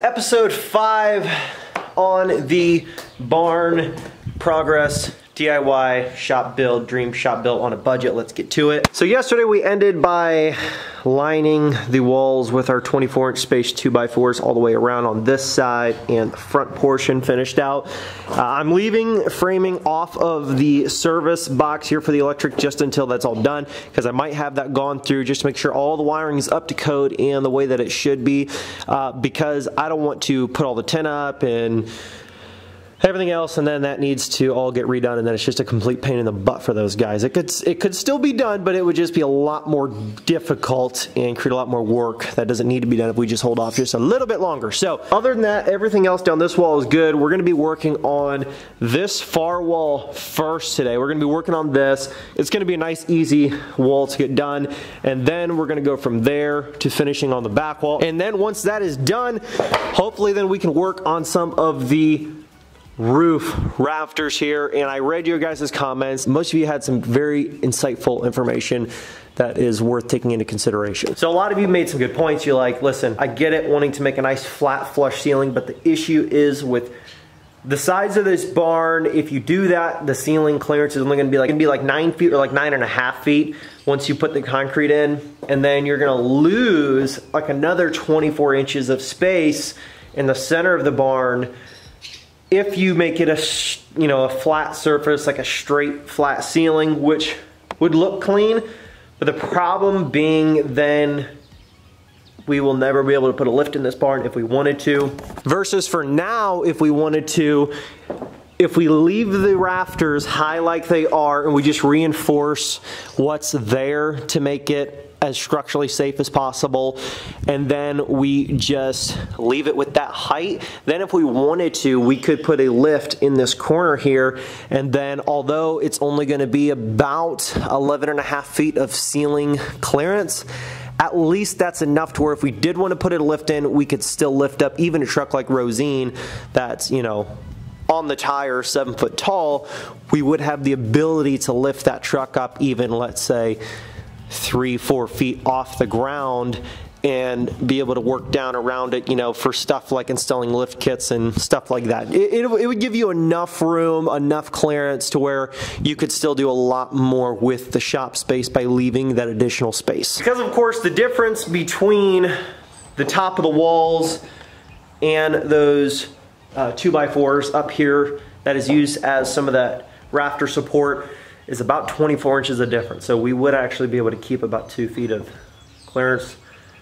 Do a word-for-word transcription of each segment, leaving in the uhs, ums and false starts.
Episode five on the barn progress D I Y shop build, dream shop build on a budget. Let's get to it. So yesterday we ended by lining the walls with our twenty-four inch space two by fours all the way around on this side, and the front portion finished out. Uh, I'm leaving framing off of the service box here for the electric just until that's all done, because I might have that gone through just to make sure all the wiring is up to code and the way that it should be, uh, because I don't want to put all the tin up and everything else, and then that needs to all get redone, and then it's just a complete pain in the butt for those guys. It could it could still be done, but it would just be a lot more difficult and create a lot more work that doesn't need to be done if we just hold off just a little bit longer. So other than that, everything else down this wall is good. We're gonna be working on this far wall first today. We're gonna be working on this. It's gonna be a nice, easy wall to get done, and then we're gonna go from there to finishing on the back wall. And then once that is done, hopefully then we can work on some of the roof rafters here. And I read your guys' comments. Most of you had some very insightful information that is worth taking into consideration. So a lot of you made some good points. You're like, listen, I get it wanting to make a nice flat flush ceiling, but the issue is with the size of this barn, if you do that, the ceiling clearance is only gonna be like, gonna be like nine feet or like nine and a half feet once you put the concrete in. And then you're gonna lose like another twenty-four inches of space in the center of the barn if you make it a, you know, a flat surface, like a straight flat ceiling, which would look clean. But the problem being then we will never be able to put a lift in this barn if we wanted to. Versus for now, if we wanted to, if we leave the rafters high like they are and we just reinforce what's there to make it as structurally safe as possible, and then we just leave it with that height, then if we wanted to, we could put a lift in this corner here, and then although it's only gonna be about eleven and a half feet of ceiling clearance, at least that's enough to where if we did want to put a lift in, we could still lift up even a truck like Rosine that's, you know, on the tire, seven foot tall. We would have the ability to lift that truck up even, let's say, three, four feet off the ground and be able to work down around it, you know, for stuff like installing lift kits and stuff like that. It, it, it would give you enough room, enough clearance to where you could still do a lot more with the shop space by leaving that additional space. Because of course the difference between the top of the walls and those uh, two by fours up here that is used as some of that rafter support is about twenty-four inches of difference. So we would actually be able to keep about two feet of clearance,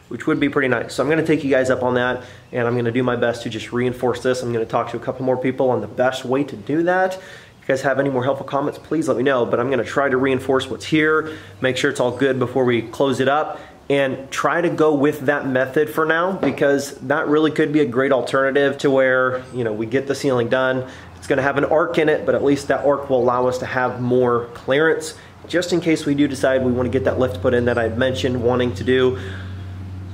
which would be pretty nice. So I'm gonna take you guys up on that, and I'm gonna do my best to just reinforce this. I'm gonna talk to a couple more people on the best way to do that. If you guys have any more helpful comments, please let me know, but I'm gonna try to reinforce what's here, make sure it's all good before we close it up, and try to go with that method for now, because that really could be a great alternative to where, you know, we get the ceiling done. It's gonna have an arc in it, but at least that arc will allow us to have more clearance just in case we do decide we wanna get that lift put in that I mentioned wanting to do.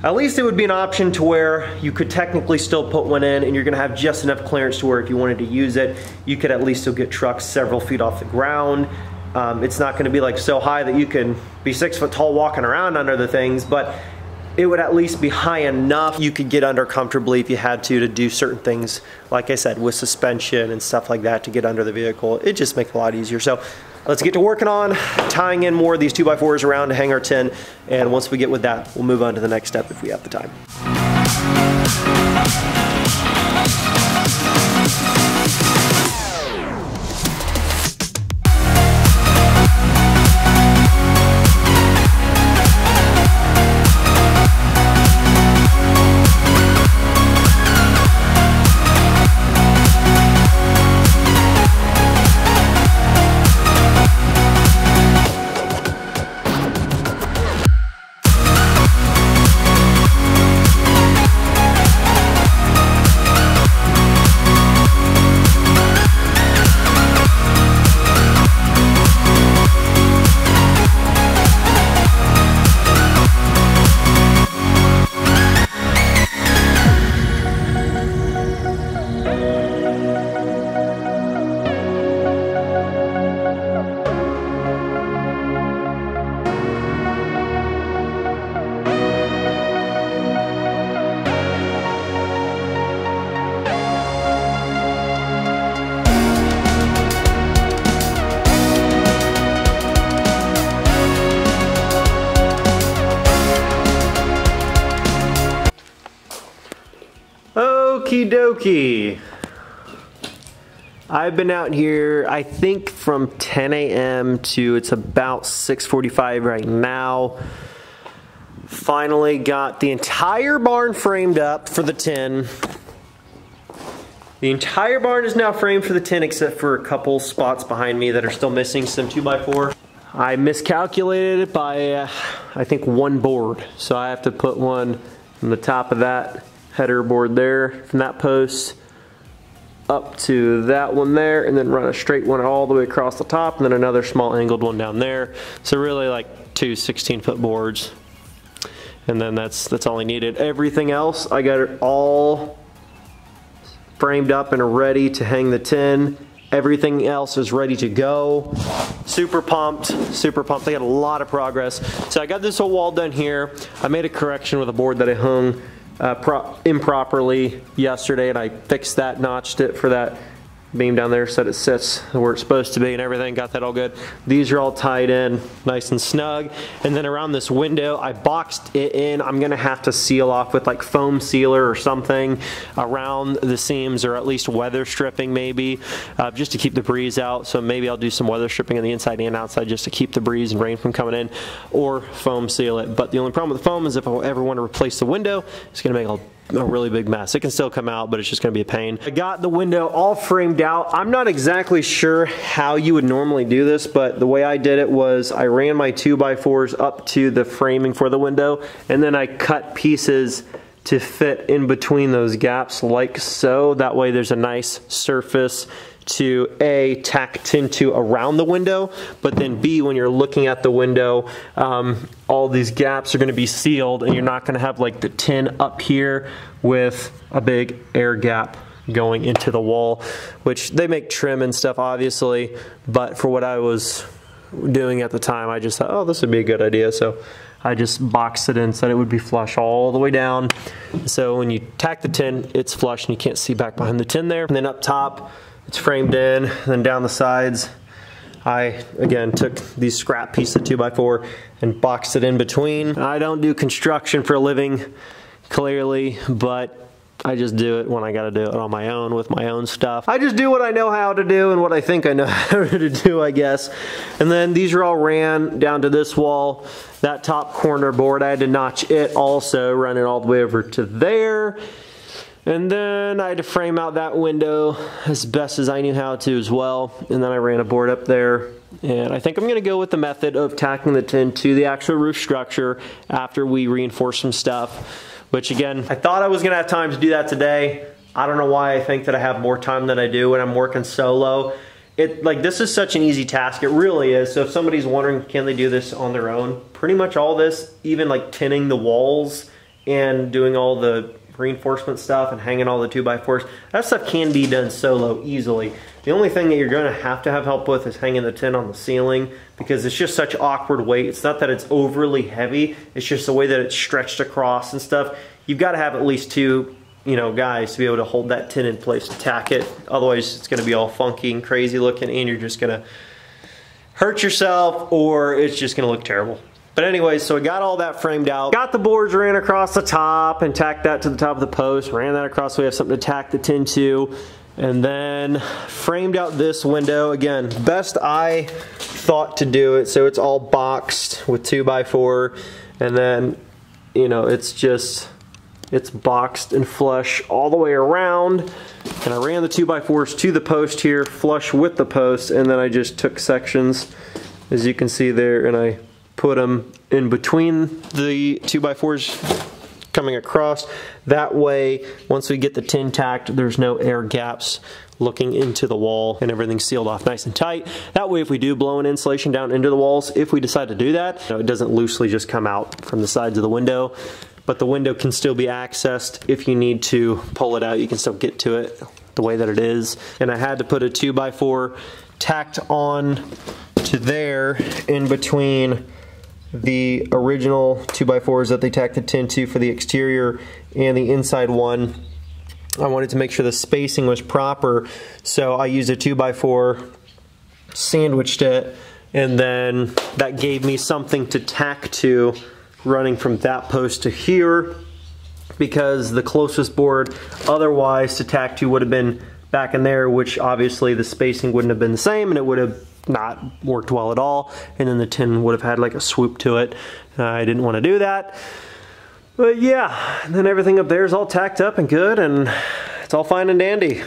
At least it would be an option to where you could technically still put one in, and you're gonna have just enough clearance to where if you wanted to use it, you could at least still get trucks several feet off the ground. Um, it's not gonna be like so high that you can be six foot tall walking around under the things, but it would at least be high enough you could get under comfortably if you had to to do certain things, like I said, with suspension and stuff like that to get under the vehicle. It just makes it a lot easier. So let's get to working on tying in more of these two by fours around to hang our tin, and once we get with that, we'll move on to the next step if we have the time. Okie dokie. I've been out here, I think, from ten A M to it's about six forty-five right now. Finally got the entire barn framed up for the tin. The entire barn is now framed for the tin, except for a couple spots behind me that are still missing some two by four. I miscalculated it by, uh, I think, one board. So I have to put one on the top of that header board there, from that post up to that one there, and then run a straight one all the way across the top, and then another small angled one down there. So really like two sixteen foot boards. And then that's that's all I needed. Everything else, I got it all framed up and ready to hang the tin. Everything else is ready to go. Super pumped, super pumped. I got a lot of progress. So I got this whole wall done here. I made a correction with a board that I hung Uh, pro improperly yesterday, and I fixed that, notched it for that beam down there so that it sits where it's supposed to be and everything. Got that all good. These are all tied in nice and snug. And then around this window, I boxed it in. I'm gonna have to seal off with like foam sealer or something around the seams, or at least weather stripping maybe, uh, just to keep the breeze out. So maybe I'll do some weather stripping on the inside and outside just to keep the breeze and rain from coming in, or foam seal it. But the only problem with foam is if I ever want to replace the window, it's gonna make a a really big mess. It can still come out, but it's just gonna be a pain. I got the window all framed out. I'm not exactly sure how you would normally do this, but the way I did it was I ran my two by fours up to the framing for the window, and then I cut pieces to fit in between those gaps like so. That way there's a nice surface to A, tack tin to around the window, but then B, when you're looking at the window, um, all these gaps are gonna be sealed, and you're not gonna have like the tin up here with a big air gap going into the wall, which they make trim and stuff obviously, but for what I was doing at the time, I just thought, oh, this would be a good idea. So I just boxed it in so that it would be flush all the way down. So when you tack the tin, it's flush and you can't see back behind the tin there. And then up top, it's framed in, and then down the sides, I, again, took these scrap pieces of two by four and boxed it in between. I don't do construction for a living, clearly, but I just do it when I gotta do it on my own with my own stuff. I just do what I know how to do and what I think I know how to do, I guess. And then these are all ran down to this wall. That top corner board, I had to notch it also, run it all the way over to there. And then I had to frame out that window as best as I knew how to as well. And then I ran a board up there. And I think I'm gonna go with the method of tacking the tin to the actual roof structure after we reinforce some stuff, which again, I thought I was gonna have time to do that today. I don't know why I think that I have more time than I do when I'm working solo. It, like, this is such an easy task, it really is. So if somebody's wondering, can they do this on their own? Pretty much all this, even like tinning the walls and doing all the reinforcement stuff and hanging all the two by fours, that stuff can be done solo easily. The only thing that you're going to have to have help with is hanging the tin on the ceiling, because it's just such awkward weight. It's not that it's overly heavy, it's just the way that it's stretched across and stuff. You've got to have at least two, you know, guys to be able to hold that tin in place to tack it. Otherwise it's going to be all funky and crazy looking, and you're just going to hurt yourself, or it's just going to look terrible. But anyways, so I got all that framed out. Got the boards ran across the top and tacked that to the top of the post. Ran that across so we have something to tack the tin to. And then framed out this window. Again, best I thought to do it. So it's all boxed with two by four. And then, you know, it's just, it's boxed and flush all the way around. And I ran the two by fours to the post here, flush with the post. And then I just took sections, as you can see there, and I put them in between the two by fours coming across. That way, once we get the tin tacked, there's no air gaps looking into the wall, and everything's sealed off nice and tight. That way, if we do blow an insulation down into the walls, if we decide to do that, you know, it doesn't loosely just come out from the sides of the window, but the window can still be accessed. If you need to pull it out, you can still get to it the way that it is. And I had to put a two by four tacked on to there in between the original two by fours that they tacked the tin to for the exterior and the inside one. I wanted to make sure the spacing was proper, so I used a two by four, sandwiched it, and then that gave me something to tack to running from that post to here. because the closest board otherwise to tack to would have been back in there, which obviously the spacing wouldn't have been the same and it would have not worked well at all, and then the tin would have had like a swoop to it. uh, I didn't want to do that, but yeah, and then everything up there is all tacked up and good and it's all fine and dandy.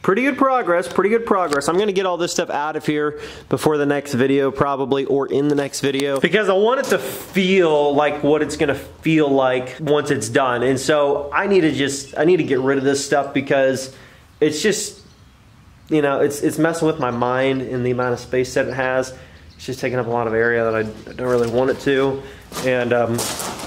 Pretty good progress, pretty good progress. I'm gonna get all this stuff out of here before the next video probably, or in the next video, because I want it to feel like what it's gonna feel like once it's done. And so I need to just, I need to get rid of this stuff because it's just, you know, it's, it's messing with my mind in the amount of space that it has. It's just taking up a lot of area that I don't really want it to. And um,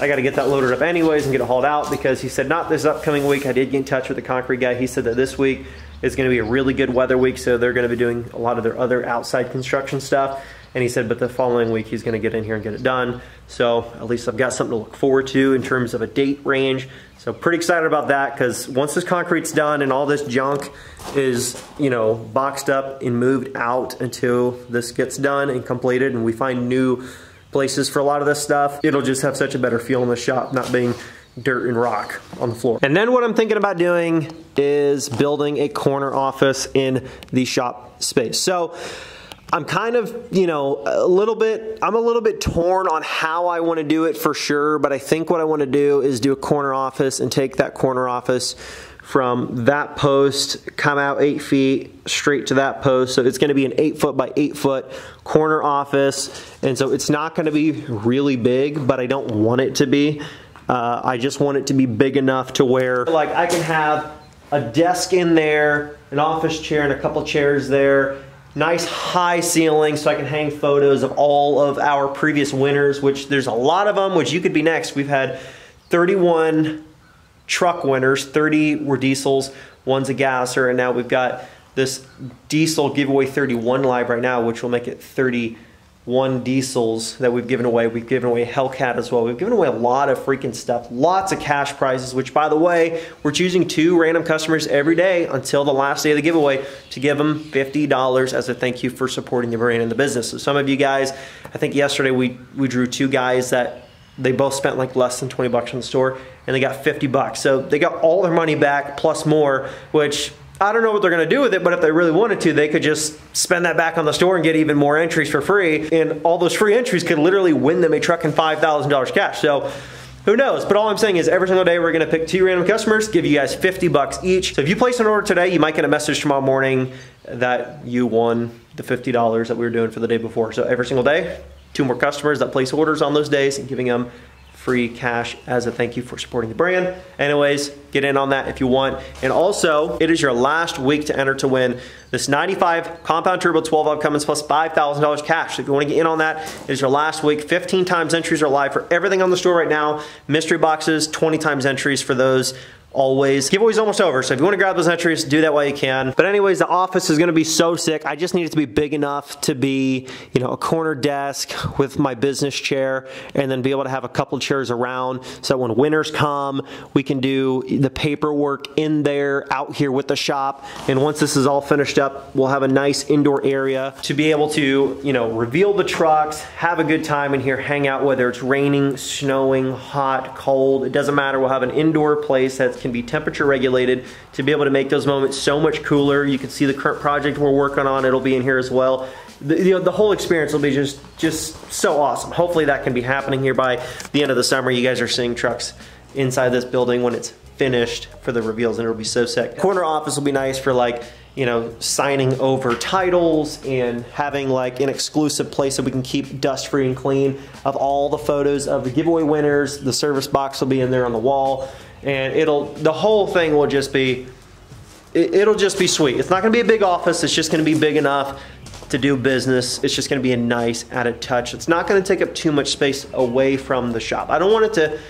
I gotta get that loaded up anyways and get it hauled out, because he said not this upcoming week. I did get in touch with the concrete guy. He said that this week is gonna be a really good weather week, so they're gonna be doing a lot of their other outside construction stuff. And he said, but the following week he's gonna get in here and get it done. So at least I've got something to look forward to in terms of a date range. So pretty excited about that, because once this concrete's done and all this junk is, you know, boxed up and moved out until this gets done and completed and we find new places for a lot of this stuff, it'll just have such a better feel in the shop, not being dirt and rock on the floor. And then what I'm thinking about doing is building a corner office in the shop space. So I'm kind of, you know, a little bit, I'm a little bit torn on how I want to do it for sure, but I think what I want to do is do a corner office and take that corner office from that post, come out eight feet straight to that post. So it's gonna be an eight foot by eight foot corner office. And so it's not gonna be really big, but I don't want it to be. Uh, I just want it to be big enough to where like I can have a desk in there, an office chair and a couple chairs there, nice high ceiling so I can hang photos of all of our previous winners, which there's a lot of them, which you could be next. We've had thirty-one truck winners, thirty were diesels, one's a gasser, and now we've got this diesel giveaway thirty-one live right now, which will make it thirty-one diesels that we've given away. We've given away a Hellcat as well. We've given away a lot of freaking stuff, lots of cash prizes, which by the way, we're choosing two random customers every day until the last day of the giveaway to give them fifty dollars as a thank you for supporting the brand and the business. So some of you guys, I think yesterday we, we drew two guys that they both spent like less than twenty bucks in the store and they got fifty bucks. So they got all their money back plus more, which I don't know what they're gonna do with it, but if they really wanted to, they could just spend that back on the store and get even more entries for free. And all those free entries could literally win them a truck and five thousand dollars cash. So who knows? But all I'm saying is every single day we're gonna pick two random customers, give you guys fifty bucks each. So if you place an order today, you might get a message tomorrow morning that you won the fifty dollars that we were doing for the day before. So every single day, two more customers that place orders on those days and giving them free cash as a thank you for supporting the brand. Anyways, get in on that if you want. And also, it is your last week to enter to win this ninety-five compound turbo twelve volt Cummins plus five thousand dollars cash. If you wanna get in on that, it is your last week. fifteen times entries are live for everything on the store right now. Mystery boxes, twenty times entries for those always. Giveaway's almost over, so if you wanna grab those entries, do that while you can. But anyways, the office is gonna be so sick. I just need it to be big enough to be, you know, a corner desk with my business chair, and then be able to have a couple chairs around so when winners come, we can do the paperwork in there, out here with the shop. And once this is all finished up, we'll have a nice indoor area to be able to, you know, reveal the trucks, have a good time in here, hang out, whether it's raining, snowing, hot, cold, it doesn't matter. We'll have an indoor place that's can be temperature regulated to be able to make those moments so much cooler. You can see the current project we're working on, it'll be in here as well. The, you know, the whole experience will be just, just so awesome. Hopefully that can be happening here by the end of the summer. You guys are seeing trucks inside this building when it's finished for the reveals, and it'll be so sick. Corner office will be nice for like, you know, signing over titles and having like an exclusive place that we can keep dust free and clean of all the photos of the giveaway winners. The service box will be in there on the wall. And it'll, the whole thing will just be, it, it'll just be sweet. It's not gonna be a big office, it's just gonna be big enough to do business. It's just gonna be a nice added touch. It's not gonna take up too much space away from the shop. I don't want it to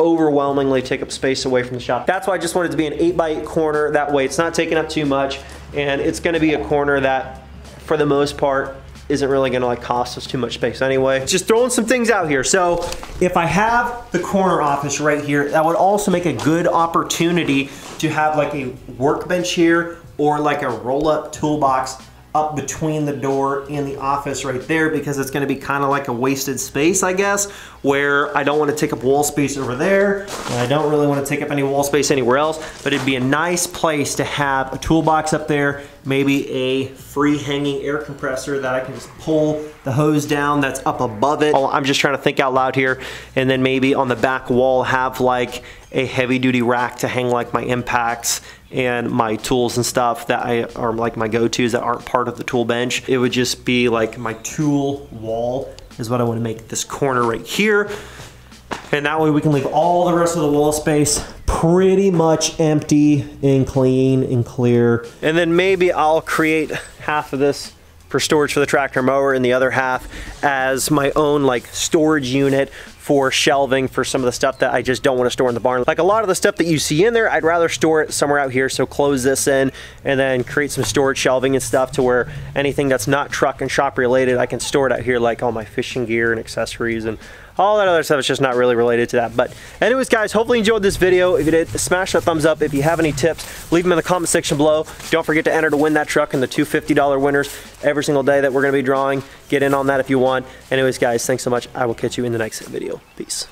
overwhelmingly take up space away from the shop. That's why I just want it to be an eight by eight corner. That way it's not taking up too much, and it's gonna be a corner that, for the most part, isn't really gonna like cost us too much space anyway. Just throwing some things out here. So if I have the corner office right here, that would also make a good opportunity to have like a workbench here or like a roll up toolbox up between the door and the office right there, because it's gonna be kind of like a wasted space, I guess, where I don't wanna take up wall space over there, and I don't really wanna take up any wall space anywhere else, but it'd be a nice place to have a toolbox up there, maybe a free hanging air compressor that I can just pull the hose down that's up above it. I'm just trying to think out loud here. And then maybe on the back wall have like a heavy duty rack to hang like my impacts and my tools and stuff that I are like my go-tos that aren't part of the tool bench. It would just be like my tool wall is what I want to make this corner right here. And that way we can leave all the rest of the wall space pretty much empty and clean and clear. And then maybe I'll create half of this for storage for the tractor mower and the other half as my own like storage unit for shelving for some of the stuff that I just don't want to store in the barn. Like a lot of the stuff that you see in there, I'd rather store it somewhere out here. So close this in and then create some storage shelving and stuff to where anything that's not truck and shop related, I can store it out here, like all my fishing gear and accessories and all that other stuff is just not really related to that. But anyways, guys, hopefully you enjoyed this video. If you did, smash that thumbs up. If you have any tips, leave them in the comment section below. Don't forget to enter to win that truck and the two fifty dollar winners every single day that we're gonna be drawing. Get in on that if you want. Anyways, guys, thanks so much. I will catch you in the next video. Peace.